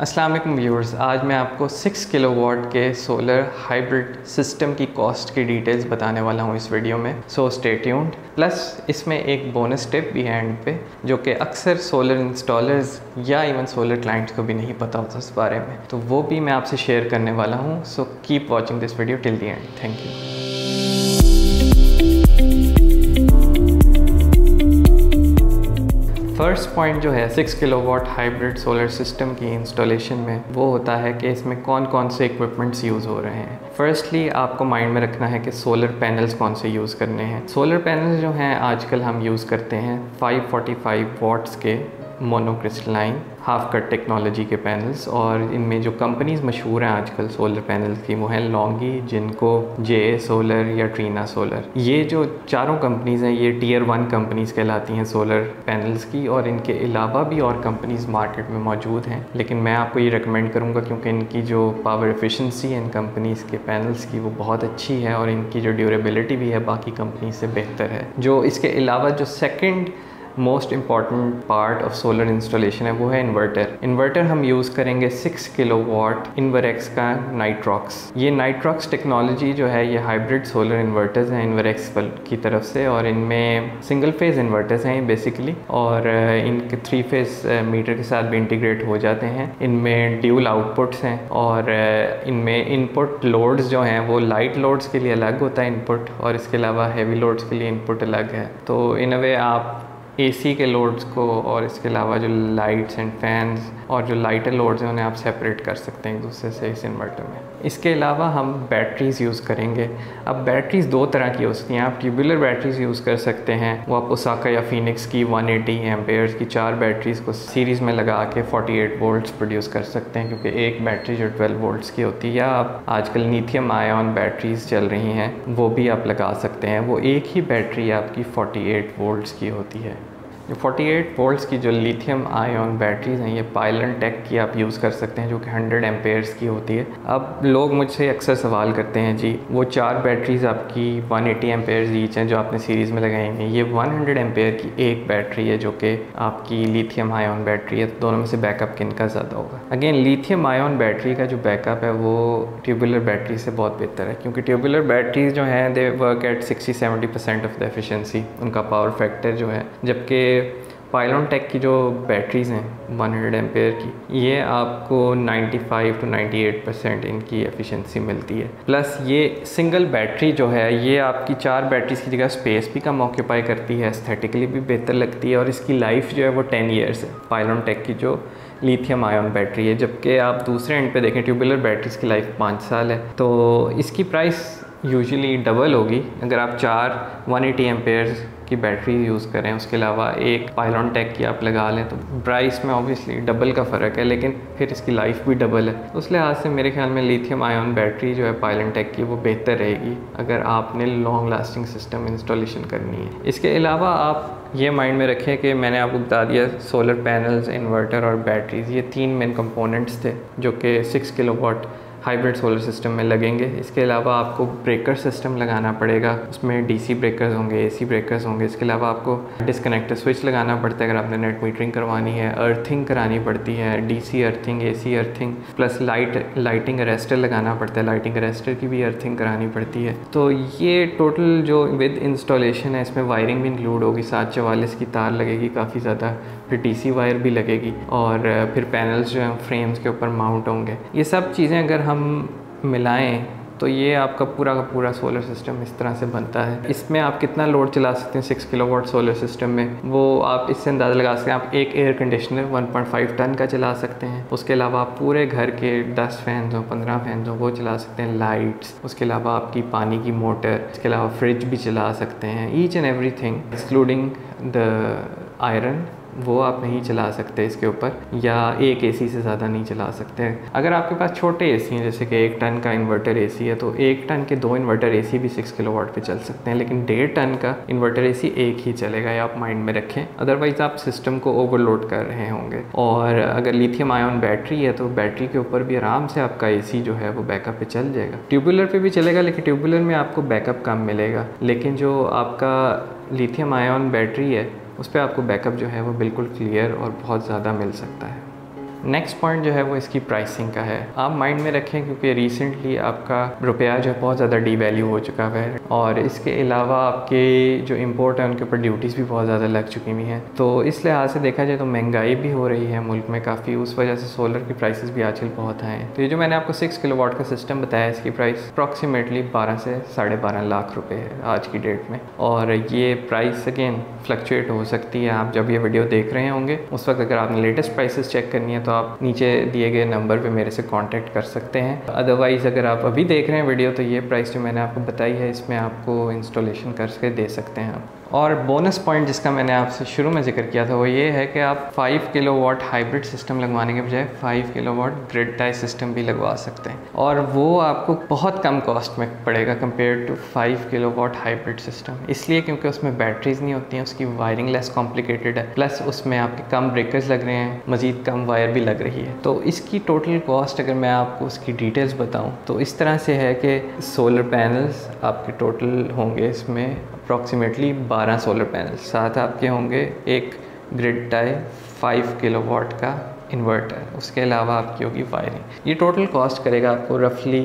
अस्सलाम वालेकुम व्यूअर्स, आज मैं आपको 6 किलोवाट के सोलर हाइब्रिड सिस्टम की कॉस्ट की डिटेल्स बताने वाला हूं इस वीडियो में। So stay tuned. प्लस इसमें एक बोनस टिप भी है एंड पे, जो कि अक्सर सोलर इंस्टॉलर्स या इवन सोलर क्लाइंट्स को भी नहीं पता होता उस बारे में, तो वो भी मैं आपसे शेयर करने वाला हूँ। So keep watching this video till the end. Thank you. First point जो है 6 किलोवाट हाइब्रिड सोलर सिस्टम की इंस्टॉलेशन में, वो होता है कि इसमें कौन कौन से इक्विपमेंट्स यूज़ हो रहे हैं। फर्स्टली आपको माइंड में रखना है कि सोलर पैनल्स कौन से यूज़ करने हैं। सोलर पैनल्स जो हैं आजकल हम यूज़ करते हैं 545 वाट्स के मोनोक्रिस्टलाइन हाफ कट टेक्नोलॉजी के पैनल्स, और इनमें जो कंपनीज़ मशहूर हैं आजकल सोलर पैनल्स की, वो हैं लॉन्गी, जिनको JA सोलर या ट्रीना सोलर, ये जो चारों कंपनीज़ हैं ये Tier 1 कंपनीज़ कहलाती हैं सोलर पैनल्स की। और इनके अलावा भी और कंपनीज़ मार्केट में मौजूद हैं, लेकिन मैं आपको ये रिकमेंड करूँगा क्योंकि इनकी जो पावर एफिशिएंसी है इन कंपनीज़ के पैनल्स की वो बहुत अच्छी है, और इनकी जो ड्यूरेबिलिटी भी है बाकी कंपनी से बेहतर है। जो इसके अलावा जो second most important part of solar installation है वो है इन्वर्टर। इन्वर्टर हम यूज़ करेंगे 6 किलोवाट इन्वरएक्स का नाइट्रॉक्स। ये नाइट्रॉक्स टेक्नोलॉजी जो है ये हाइब्रिड सोलर इन्वर्टर्स हैं इन्वरएक्स की तरफ से, और इनमें सिंगल फेज़ इन्वर्टर्स हैं बेसिकली, और इनके 3 फेज़ मीटर के साथ भी इंटीग्रेट हो जाते हैं। इनमें ड्यूल आउटपुट्स हैं, और इनमें इनपुट लोड्स जो हैं वो लाइट लोड्स के लिए अलग होता है इनपुट, और इसके अलावा हैवी लोड्स के लिए इनपुट अलग है। तो इन अ वे आप AC के लोड्स को और इसके अलावा जो लाइट्स एंड फैंस और जो लाइटर लोड्स हैं उन्हें आप सेपरेट कर सकते हैं एक दूसरे से इस इन्वर्टर में। इसके अलावा हम बैटरीज़ यूज़ करेंगे। अब बैटरीज़ 2 तरह की हो सकती हैं। आप ट्यूबुलर बैटरीज़ यूज़ कर सकते हैं, वो आप ओसाका या फिनिक्स की 180 एम्पेयर्स की 4 बैटरीज़ को सीरीज़ में लगा के 48 वोल्ट्स प्रोड्यूस कर सकते हैं, क्योंकि एक बैटरी जो 12 वोल्ट्स की होती है, या आप आजकल लिथियम आयन बैटरीज़ चल रही हैं वो भी आप लगा सकते हैं। वो एक ही बैटरी आपकी 48 वोल्ट्स की होती है। 48 वोल्ट्स की जो लिथियम आयन बैटरीज़ हैं ये पायलनटेक की आप यूज़ कर सकते हैं, जो कि 100 एम्पेयर्स की होती है। अब लोग मुझसे अक्सर सवाल करते हैं जी वो 4 बैटरीज़ आपकी 180 एम्पेयर्स ईच हैं जो आपने सीरीज़ में लगाई हैं, ये 100 एम्पेयर की एक बैटरी है जो कि आपकी लिथियम आयन बैटरी है, तो दोनों में से बैकअप किन का ज़्यादा होगा? अगेन लिथियम आयन बैटरी का जो बैकअप है वो ट्यूबुलर बैटरी से बहुत बेहतर है, क्योंकि ट्यूबुलर बैटरीज़ जो हैं they work at 60-70% of the efficiency, उनका पावर फैक्टर जो है, जबकि पायलोनटेक की जो बैटरीज़ हैं 100 एम्पेयर की ये आपको 95-98% इनकी एफिशिएंसी मिलती है। प्लस ये सिंगल बैटरी जो है ये आपकी 4 बैटरीज़ की जगह स्पेस भी कम ऑक्यूपाई करती है, एस्थेटिकली भी बेहतर लगती है, और इसकी लाइफ जो है वो 10 ईयर्स है पायलोनटेक की जो लिथियम आयन बैटरी है। जबकि आप दूसरे एंड पे देखें ट्यूबुलर बैटरीज़ की लाइफ 5 साल है, तो इसकी प्राइस यूजुअली डबल होगी अगर आप 4 180 एम्पेयर्स की बैटरी यूज़ करें, उसके अलावा एक पायलोनटेक की आप लगा लें, तो प्राइस में ऑब्वियसली डबल का फ़र्क है, लेकिन फिर इसकी लाइफ भी डबल है। उस लिहाज से मेरे ख्याल में लिथियम आयन बैटरी जो है पायलोनटेक की वो बेहतर रहेगी अगर आपने लॉन्ग लास्टिंग सिस्टम इंस्टॉलेशन करनी है। इसके अलावा आप ये माइंड में रखें कि मैंने आपको बता दिया सोलर पैनल्स, इन्वर्टर और बैटरीज़, ये 3 मेन कंपोनेंट्स थे जो कि 6 किलोवाट हाइब्रिड सोलर सिस्टम में लगेंगे। इसके अलावा आपको ब्रेकर सिस्टम लगाना पड़ेगा, उसमें DC ब्रेकर्स होंगे, AC ब्रेकर्स होंगे। इसके अलावा आपको डिस्कनेक्टर स्विच लगाना पड़ता है अगर आपने नेट मीटरिंग करवानी है, अर्थिंग करानी पड़ती है, DC earthing, AC earthing, plus lighting arrester लगाना पड़ता है, लाइटिंग अरेस्टर की भी अर्थिंग करानी पड़ती है। तो ये टोटल जो विद इंस्टॉलेशन है इसमें वायरिंग भी इंक्लूड होगी, 744 की तार लगेगी काफ़ी ज़्यादा, फिर DC वायर भी लगेगी, और फिर पैनल्स जो हैं फ्रेम्स के ऊपर माउंट होंगे। ये सब चीज़ें अगर हम मिलाएं तो ये आपका पूरा का पूरा सोलर सिस्टम इस तरह से बनता है। इसमें आप कितना लोड चला सकते हैं 6 किलोवाट सोलर सिस्टम में, वो आप इससे अंदाज़ा लगा सकते हैं। आप एक एयर कंडीशनर 1.5 टन का चला सकते हैं, उसके अलावा आप पूरे घर के 10 फैन हो, 15 फैन हो वो चला सकते हैं, लाइट्स, उसके अलावा आपकी पानी की मोटर, इसके अलावा फ्रिज भी चला सकते हैं। Each and every thing excluding the iron वो आप नहीं चला सकते इसके ऊपर, या एक AC से ज़्यादा नहीं चला सकते हैं। अगर आपके पास छोटे AC हैं जैसे कि 1 टन का इन्वर्टर AC है, तो 1 टन के 2 इन्वर्टर AC भी 6 किलोवाट पे चल सकते हैं, लेकिन 1.5 टन का इन्वर्टर AC एक ही चलेगा, या आप माइंड में रखें, अदरवाइज़ आप सिस्टम को ओवरलोड कर रहे होंगे। और अगर लिथियम आयन बैटरी है तो बैटरी के ऊपर भी आराम से आपका AC जो है वो बैकअप पर चल जाएगा, ट्यूबुलर पर भी चलेगा, लेकिन ट्यूबुलर में आपको बैकअप कम मिलेगा। लेकिन जो आपका लिथियम आयन बैटरी है उस पर आपको बैकअप जो है वो बिल्कुल क्लियर और बहुत ज़्यादा मिल सकता है। नेक्स्ट पॉइंट जो है वो इसकी प्राइसिंग का है। आप माइंड में रखें क्योंकि रिसेंटली आपका रुपया जो है बहुत ज़्यादा डीवैल्यू हो चुका है और इसके अलावा आपके जो इम्पोर्ट है उनके ऊपर ड्यूटीज़ भी बहुत ज़्यादा लग चुकी हुई हैं। तो इस लिहाज से देखा जाए तो महंगाई भी हो रही है मुल्क में काफ़ी, उस वजह से सोलर की प्राइसेस भी आजकल बहुत हैं। तो ये जो मैंने आपको 6 किलोवाट का सिस्टम बताया इसकी प्राइस अप्रॉक्सीमेटली 12 से 12.5 लाख रुपए है आज की डेट में। और ये प्राइस अगेन फ्लक्चुएट हो सकती है। आप जब ये वीडियो देख रहे होंगे उस वक्त अगर आपने लेटेस्ट प्राइसेस चेक करनी है तो आप नीचे दिए गए नंबर पे मेरे से कांटेक्ट कर सकते हैं। अदरवाइज़ अगर आप अभी देख रहे हैं वीडियो तो ये प्राइस जो मैंने आपको बताई है इसमें आपको इंस्टॉलेशन करके दे सकते हैं आप। और बोनस पॉइंट जिसका मैंने आपसे शुरू में जिक्र किया था वो ये है कि आप 5 किलोवाट हाइब्रिड सिस्टम लगवाने के बजाय 5 किलोवाट ग्रिड टाई सिस्टम भी लगवा सकते हैं और वो आपको बहुत कम कॉस्ट में पड़ेगा compare to 5 kilowatt hybrid system, इसलिए क्योंकि उसमें बैटरीज नहीं होती हैं, उसकी वायरिंग लेस कॉम्प्लिकेटेड है, प्लस उसमें आपके कम ब्रेकर्स लग रहे हैं, मज़ीद कम वायर भी लग रही है। तो इसकी टोटल कॉस्ट अगर मैं आपको उसकी डिटेल्स बताऊँ तो इस तरह से है कि सोलर पैनल्स आपके टोटल होंगे इसमें अप्रॉक्सीमेटली 12 सोलर पैनल, साथ आपके होंगे एक ग्रिड टाई 5 किलोवाट का इन्वर्टर, उसके अलावा आपकी होगी वायरिंग। ये टोटल कॉस्ट करेगा आपको रफली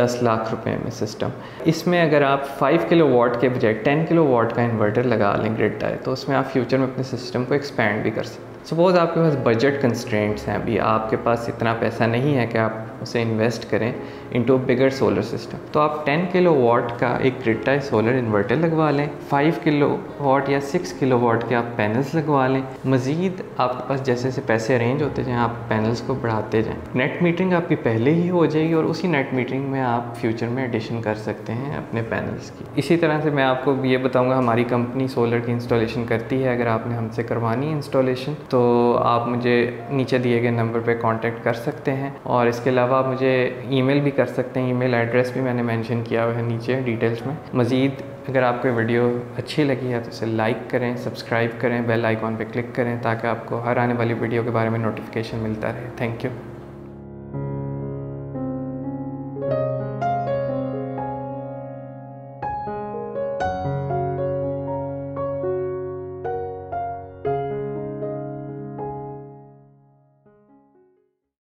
10 लाख रुपए में सिस्टम। इसमें अगर आप 5 किलोवाट के बजाय 10 किलोवाट का इन्वर्टर लगा लें ग्रिड टाई तो उसमें आप फ्यूचर में अपने सिस्टम को एक्सपेंड भी कर सकते हैं। सपोज़ आपके पास बजट कंस्ट्रेंट्स हैं, अभी आपके पास इतना पैसा नहीं है कि आप उसे इन्वेस्ट करें इनटू बिगर सोलर सिस्टम, तो आप 10 किलोवाट का एक ग्रिड टाई सोलर इन्वर्टर लगवा लें, 5 किलोवाट या 6 किलोवाट के आप पैनल्स लगवा लें। मज़ीद आपके पास जैसे जैसे पैसे अरेंज होते जाएँ आप पैनल्स को बढ़ाते जाएँ। नेट मीटरिंग आपकी पहले ही हो जाएगी और उसी नेट मीटरिंग में आप फ्यूचर में एडिशन कर सकते हैं अपने पैनल्स की। इसी तरह से मैं आपको ये बताऊँगा हमारी कंपनी सोलर की इंस्टॉलेशन करती है। अगर आपने हमसे करवानी है इंस्टॉलेशन तो आप मुझे नीचे दिए गए नंबर पे कांटेक्ट कर सकते हैं और इसके अलावा आप मुझे ईमेल भी कर सकते हैं। ईमेल एड्रेस भी मैंने मेंशन किया हुआ है नीचे डिटेल्स में। मज़ीद अगर आपको वीडियो अच्छी लगी है तो इसे लाइक करें, सब्सक्राइब करें, बेल आइकॉन पे क्लिक करें ताकि आपको हर आने वाली वीडियो के बारे में नोटिफिकेशन मिलता रहे। Thank you.